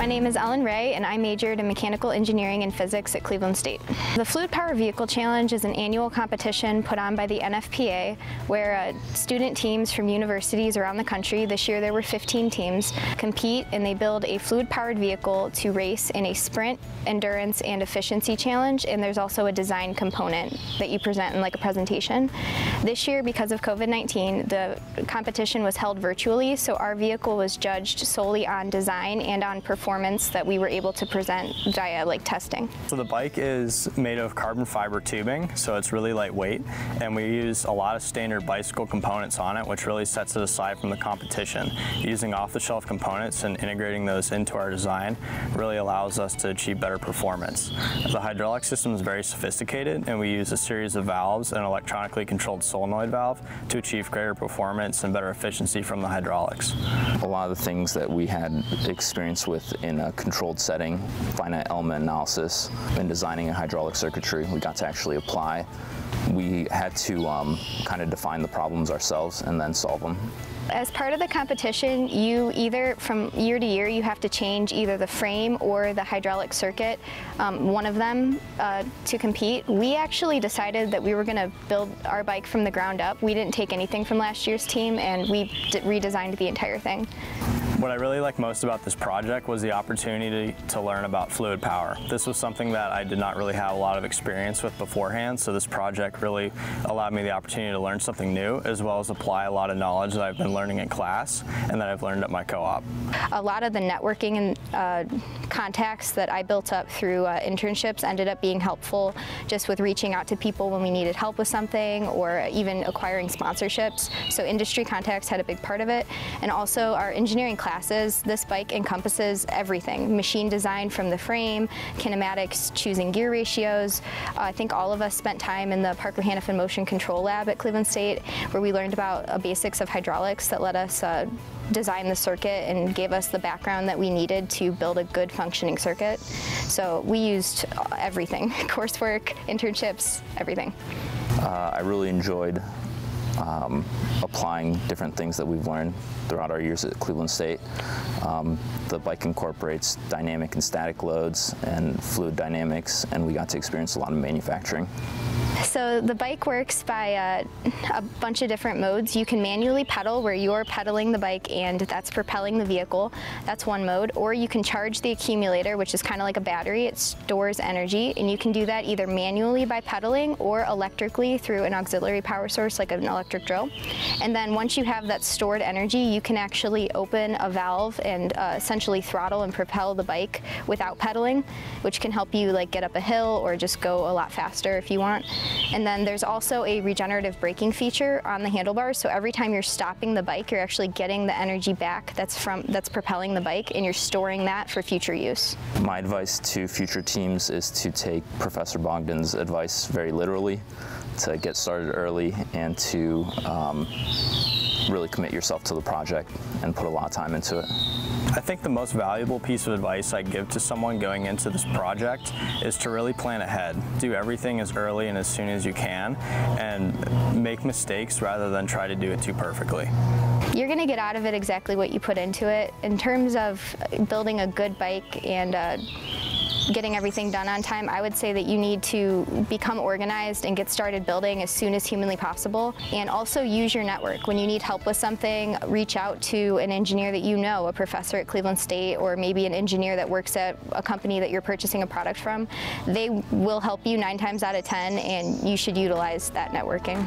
My name is Ellen Ray, and I majored in Mechanical Engineering and Physics at Cleveland State. The Fluid Power Vehicle Challenge is an annual competition put on by the NFPA where student teams from universities around the country, this year there were 15 teams, compete and they build a fluid-powered vehicle to race in a sprint, endurance, and efficiency challenge, and there's also a design component that you present in like a presentation. This year, because of COVID-19, the competition was held virtually, so our vehicle was judged solely on design and on performance that we were able to present via like testing. So the bike is made of carbon fiber tubing, so it's really lightweight, and we use a lot of standard bicycle components on it, which really sets it aside from the competition. Using off-the-shelf components and integrating those into our design really allows us to achieve better performance. The hydraulic system is very sophisticated, and we use a series of valves and an electronically controlled solenoid valve to achieve greater performance and better efficiency from the hydraulics. A lot of the things that we had experience with in a controlled setting, finite element analysis, and designing a hydraulic circuitry, we got to actually apply. We had to kind of define the problems ourselves and then solve them. As part of the competition, you either, from year to year, you have to change either the frame or the hydraulic circuit, one of them, to compete. We actually decided that we were going to build our bike from the ground up. We didn't take anything from last year's team, and we redesigned the entire thing. What I really liked most about this project was the opportunity to learn about fluid power. This was something that I did not really have a lot of experience with beforehand, so this project really allowed me the opportunity to learn something new, as well as apply a lot of knowledge that I've been learning in class and that I've learned at my co-op. A lot of the networking and contacts that I built up through internships ended up being helpful just with reaching out to people when we needed help with something or even acquiring sponsorships. So industry contacts had a big part of it, and also our engineering classes. This bike encompasses everything: machine design from the frame, kinematics, choosing gear ratios. I think all of us spent time in the Parker Hannifin Motion Control Lab at Cleveland State, where we learned about basics of hydraulics that let us design the circuit and gave us the background that we needed to build a good functioning circuit. So we used everything: coursework, internships, everything. I really enjoyed applying different things that we've learned throughout our years at Cleveland State. The bike incorporates dynamic and static loads and fluid dynamics, and we got to experience a lot of manufacturing. So the bike works by a bunch of different modes. You can manually pedal, where you're pedaling the bike and that's propelling the vehicle. That's one mode. Or you can charge the accumulator, which is kind of like a battery. It stores energy, and you can do that either manually by pedaling or electrically through an auxiliary power source like an electric drill. And then once you have that stored energy, you can actually open a valve and essentially throttle and propel the bike without pedaling, which can help you like get up a hill or just go a lot faster if you want. And then there's also a regenerative braking feature on the handlebars, so every time you're stopping the bike, you're actually getting the energy back that's propelling the bike, and you're storing that for future use. My advice to future teams is to take Professor Bogdan's advice very literally, to get started early and to really commit yourself to the project and put a lot of time into it. I think the most valuable piece of advice I give to someone going into this project is to really plan ahead. Do everything as early and as soon as you can, and make mistakes rather than try to do it too perfectly. You're going to get out of it exactly what you put into it. In terms of building a good bike and getting everything done on time, I would say that you need to become organized and get started building as soon as humanly possible, and also use your network. When you need help with something, reach out to an engineer that you know, a professor at Cleveland State, or maybe an engineer that works at a company that you're purchasing a product from. They will help you 9 times out of 10, and you should utilize that networking.